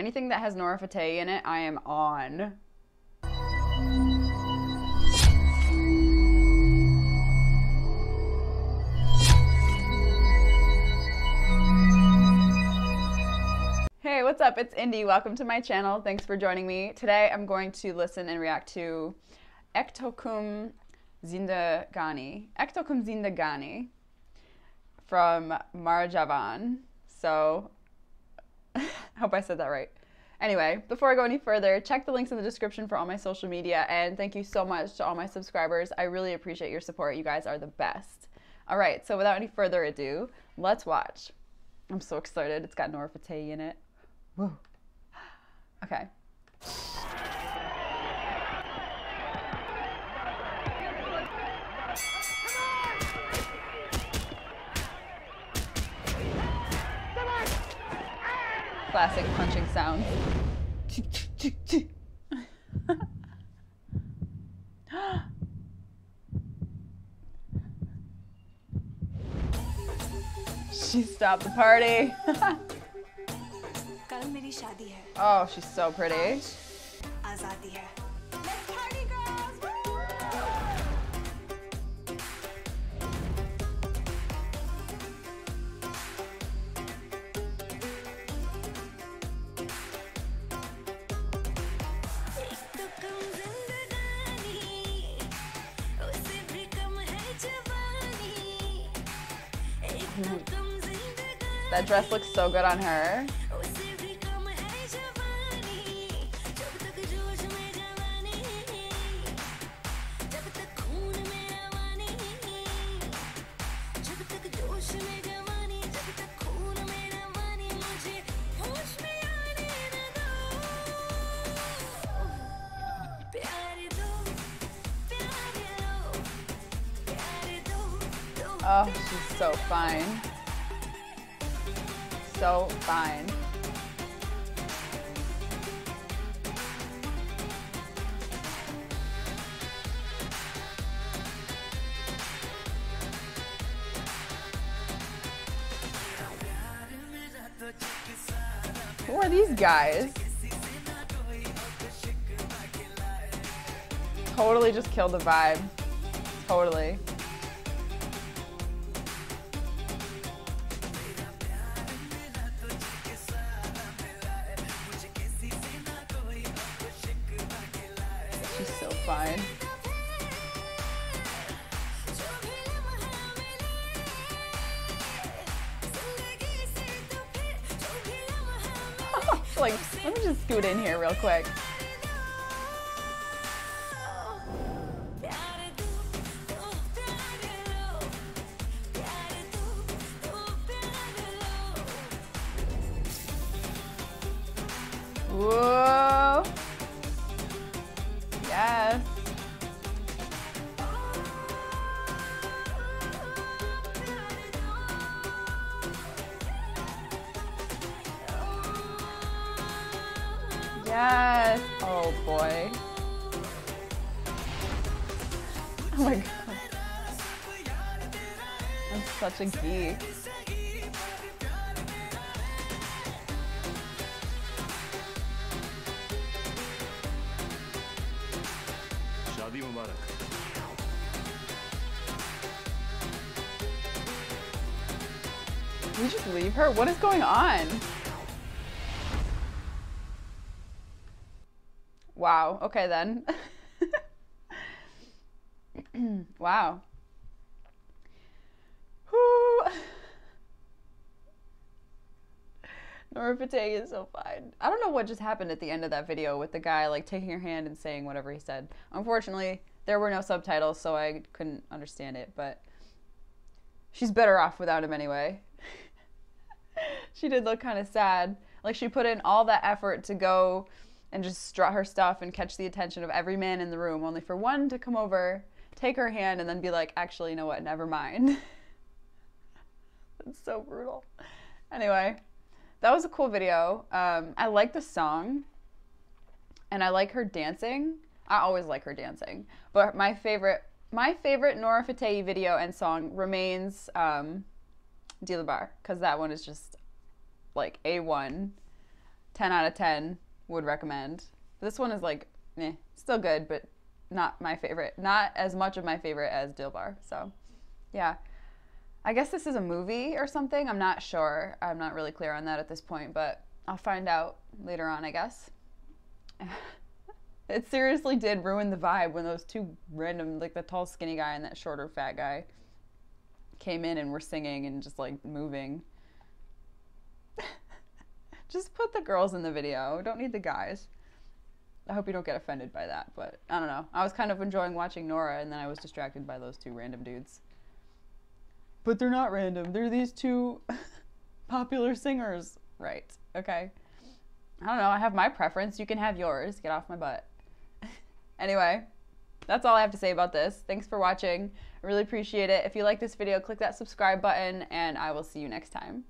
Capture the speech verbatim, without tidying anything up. Anything that has Nora Fatehi in it, I am on. Hey, what's up? It's Indy. Welcome to my channel. Thanks for joining me. Today I'm going to listen and react to Ek Toh Kum Zindagani. Ek Toh Kum Zindagani from Marjaavaan. So hope I said that right. Anyway, before I go any further, check the links in the description for all my social media, and thank you so much to all my subscribers. I really appreciate your support. You guys are the best. All right, so without any further ado, let's watch. I'm so excited. It's got Nora Fatehi in it. Woo. Okay. Classic punching sound. She stopped the party. Oh, she's so pretty. That dress looks so good on her. Oh, she's so fine. So fine. Who are these guys? Totally just killed the vibe. Totally. Fine. Like, let me just scoot in here real quick. Whoa. Yes. Yes. Oh boy. Oh my god. I'm such a geek. Did we just leave her? What is going on? Wow. Okay then. Wow. Whew. Nora Fatehi is so fine. I don't know what just happened at the end of that video with the guy like taking her hand and saying whatever he said. Unfortunately, there were no subtitles, so I couldn't understand it, but she's better off without him anyway. She did look kind of sad. Like, she put in all that effort to go and just strut her stuff and catch the attention of every man in the room, only for one to come over, take her hand, and then be like, actually, you know what, never mind. That's so brutal. Anyway, that was a cool video. Um, I like the song, and I like her dancing. I always like her dancing. But my favorite my favorite Nora Fatehi video and song remains um, Dilbar, because that one is just, like, A one. ten out of ten would recommend. This one is like, eh, still good, but not my favorite. Not as much of my favorite as Dilbar. So, yeah. I guess this is a movie or something. I'm not sure. I'm not really clear on that at this point, but I'll find out later on, I guess. It seriously did ruin the vibe when those two random, like the tall skinny guy and that shorter fat guy came in and were singing and just like moving. Just put the girls in the video. Don't need the guys. I hope you don't get offended by that, but I don't know. I was kind of enjoying watching Nora and then I was distracted by those two random dudes. But they're not random. They're these two popular singers. Right. Okay. I don't know. I have my preference. You can have yours. Get off my butt. Anyway, that's all I have to say about this. Thanks for watching. I really appreciate it. If you like this video, click that subscribe button and I will see you next time.